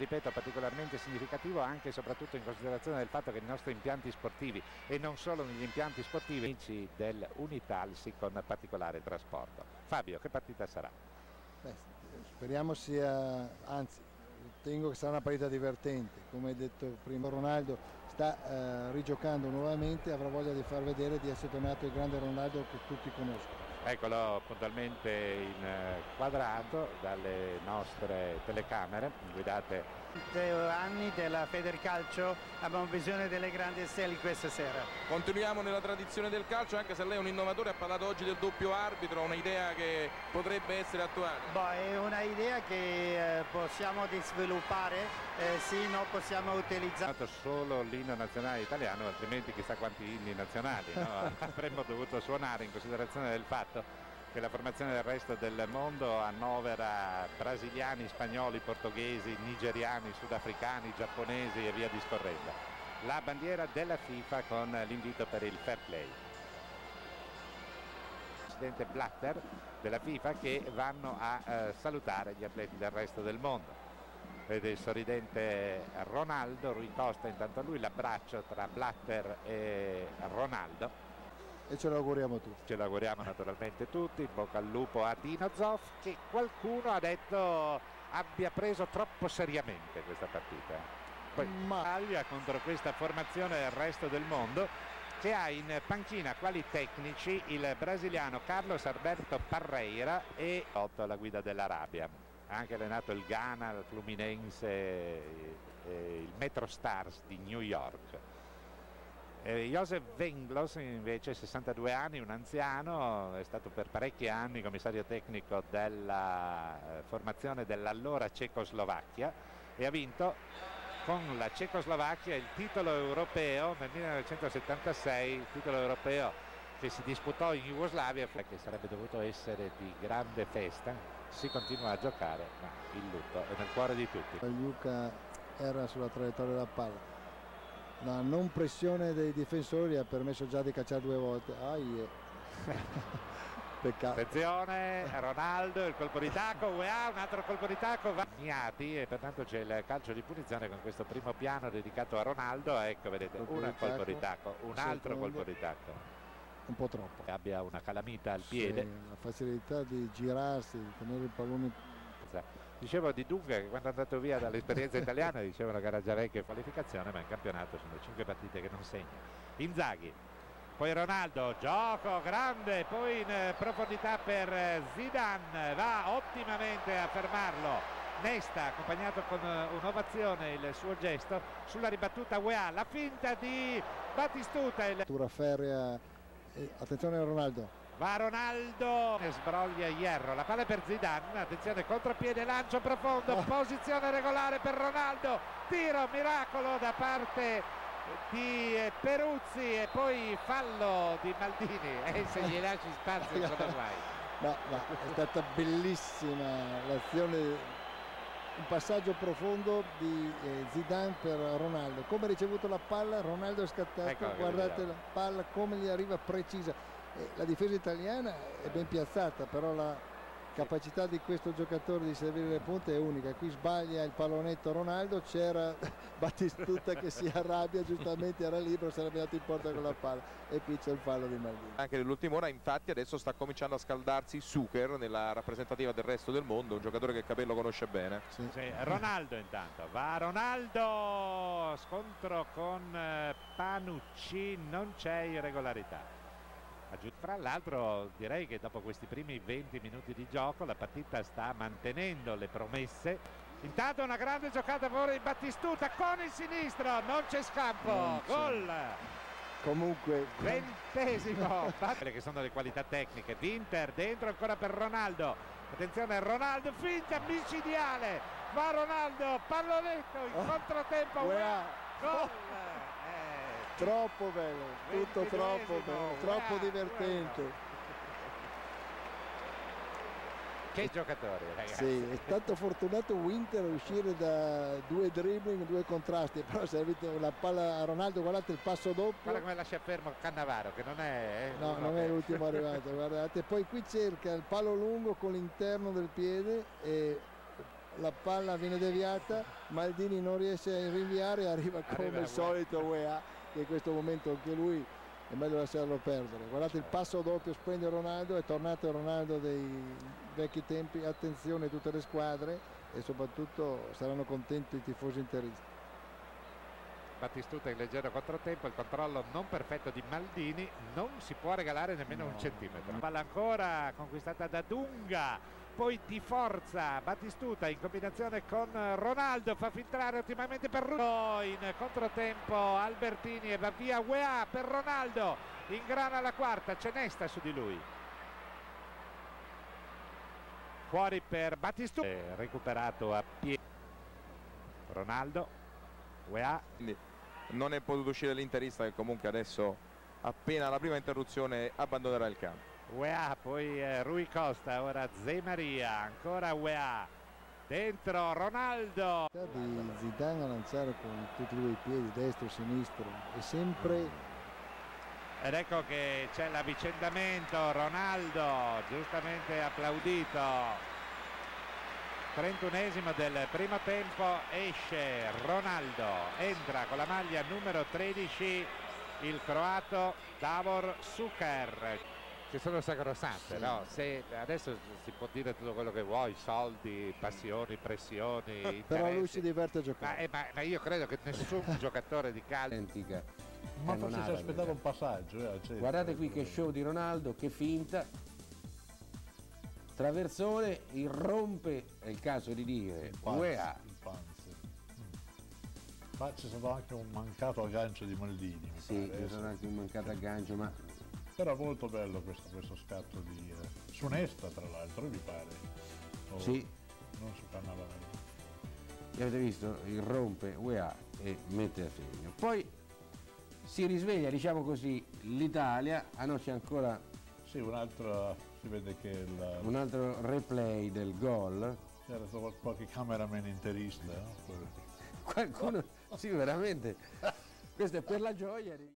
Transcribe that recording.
ripeto, particolarmente significativo anche e soprattutto in considerazione del fatto che i nostri impianti sportivi e non solo negli impianti sportivi amici dell'Unitalsi con particolare trasporto. Fabio, che partita sarà? Beh, speriamo sia, anzi ritengo che sarà una partita divertente. Come hai detto prima, Ronaldo sta rigiocando nuovamente, avrà voglia di far vedere di essere tornato il grande Ronaldo che tutti conoscono. Eccolo puntualmente inquadrato dalle nostre telecamere guidate. Anni della Feder Calcio, abbiamo visione delle grandi stelle questa sera. Continuiamo nella tradizione del calcio, anche se lei è un innovatore, ha parlato oggi del doppio arbitro, un'idea che potrebbe essere attuata. Boh, è un'idea che possiamo sviluppare, sì, no, possiamo utilizzare. Solo l'inno nazionale italiano, altrimenti chissà quanti inni nazionali, no? Avremmo dovuto suonare in considerazione del fatto che la formazione del resto del mondo annovera brasiliani, spagnoli, portoghesi, nigeriani, sudafricani, giapponesi e via discorrendo. La bandiera della FIFA con l'invito per il fair play. Presidente Blatter della FIFA che vanno a salutare gli atleti del resto del mondo. Vede il sorridente Ronaldo, Rui Costa intanto a lui, l'abbraccio tra Blatter e Ronaldo. E ce lo auguriamo tutti. Ce lo auguriamo naturalmente tutti, in bocca al lupo a Dino Zoff, che qualcuno ha detto abbia preso troppo seriamente questa partita. Poi maglia contro questa formazione del resto del mondo che ha in panchina quali tecnici il brasiliano Carlos Alberto Parreira e Otto alla guida dell'Arabia. Ha anche allenato il Ghana, il Fluminense, il Metro Stars di New York. Jozef Venglos invece 62 anni, un anziano, è stato per parecchi anni commissario tecnico della formazione dell'allora Cecoslovacchia e ha vinto con la Cecoslovacchia il titolo europeo nel 1976, il titolo europeo che si disputò in Jugoslavia, che sarebbe dovuto essere di grande festa. Si continua a giocare, ma il lutto è nel cuore di tutti. Luca era sulla traiettoria della palla. La non pressione dei difensori ha permesso già di cacciare due volte. Peccato. Attenzione, Ronaldo, il colpo di tacco, Weah, un altro colpo di tacco, va Gnati, e pertanto c'è il calcio di punizione con questo primo piano dedicato a Ronaldo. Ecco, vedete, colpo di tacco, un altro colpo di tacco. Un po' troppo. Abbia una calamita al piede. La facilità di girarsi, di tenere il pallone. Dicevo di Dunga che quando è andato via dall'esperienza italiana dicevano che era già vecchio in qualificazione, ma in campionato sono 5 partite che non segna. Inzaghi, poi Ronaldo, gioco grande, poi in profondità per Zidane, va ottimamente a fermarlo Nesta, accompagnato con un'ovazione il suo gesto. Sulla ribattuta Weah, la finta di Batistuta, il tura ferrea. Attenzione a Ronaldo, va Ronaldo, sbroglia Hierro, la palla per Zidane, attenzione contropiede, lancio profondo, posizione regolare per Ronaldo, tiro miracolo da parte di Peruzzi e poi fallo di Maldini. Se gli lasci spazio sono guai. No, è stata bellissima l'azione, un passaggio profondo di Zidane per Ronaldo. Come ha ricevuto la palla, Ronaldo è scattato, ecco, guardate la palla come gli arriva precisa. La difesa italiana è ben piazzata, però la capacità di questo giocatore di servire le punte è unica. Qui sbaglia il pallonetto Ronaldo, c'era Batistuta che si arrabbia, giustamente era libero, sarebbe andato in porta con la palla e qui c'è il fallo di Maldini. Anche nell'ultima ora infatti adesso sta cominciando a scaldarsi Suker nella rappresentativa del resto del mondo, un giocatore che il Capello conosce bene. Sì. Ronaldo intanto, va Ronaldo, scontro con Panucci, non c'è irregolarità. Fra l'altro direi che dopo questi primi 20 minuti di gioco la partita sta mantenendo le promesse. Intanto una grande giocata a favore di Batistuta con il sinistro, non c'è scampo, gol! Comunque 20esimo, quelle che sono le qualità tecniche. Winter dentro ancora per Ronaldo, attenzione Ronaldo, finta micidiale, va Ronaldo, pallonetto in controtempo, gol! Troppo bello, tutto troppo bello, troppo divertente. Che giocatore, ragazzi. Sì, è stato fortunato Winter a uscire da due dribbling, due contrasti, però servite una palla a Ronaldo, guardate il passo doppio. Guarda come lascia fermo Cannavaro, che non è... no, non è l'ultimo arrivato, guardate. Poi qui cerca il palo lungo con l'interno del piede e la palla viene deviata, Maldini non riesce a rinviare, arriva come al solito Weah, che in questo momento anche lui è meglio lasciarlo perdere. Guardate il passo doppio, spende Ronaldo, è tornato Ronaldo dei vecchi tempi. Attenzione tutte le squadre e soprattutto saranno contenti i tifosi interisti. Batistuta in leggero controtempo, il controllo non perfetto di Maldini, non si può regalare nemmeno un centimetro. Palla ancora conquistata da Dunga, poi di forza Batistuta in combinazione con Ronaldo, fa filtrare ottimamente per in controtempo Albertini e va via Weah per Ronaldo, ingrana la quarta, c'è Nesta su di lui, fuori per Batistuta, recuperato a piedi Ronaldo. Weah non è potuto uscire l'interista, che comunque adesso appena la prima interruzione abbandonerà il campo. Weah, poi Rui Costa, ora Zé Maria, ancora Weah, dentro Ronaldo. Di Zidane a lanciare con tutti e due i piedi, destro e sinistro, e sempre. Ed ecco che c'è l'avvicendamento, Ronaldo giustamente applaudito. 31esimo del primo tempo, esce Ronaldo, entra con la maglia numero 13 il croato Davor Suker. Che sono sacrosante, sì. No? Se adesso si può dire tutto quello che vuoi, soldi, passioni, pressioni, interessi. Però lui si diverte a giocare. Ma io credo che nessun giocatore di calcio antica. Ma forse si aspettava un passaggio. Guardate qui che show di Ronaldo, che finta. Traversone, irrompe, è il caso di dire, Weah. Ma c'è stato anche un mancato aggancio di Maldini. Sì, c'è stato anche un mancato aggancio, ma... Era molto bello questo scatto di... su Nesta, tra l'altro, mi pare. O sì. Non su Cannavaro. Avete visto? Irrompe Weah e mette a segno. Poi si risveglia, diciamo così, l'Italia. Ah no, c'è ancora... Sì, un'altra... Si vede che il... un altro replay del gol. C'era stato qualche cameraman interista, no? Qualcuno, sì, veramente. Questo è per la gioia.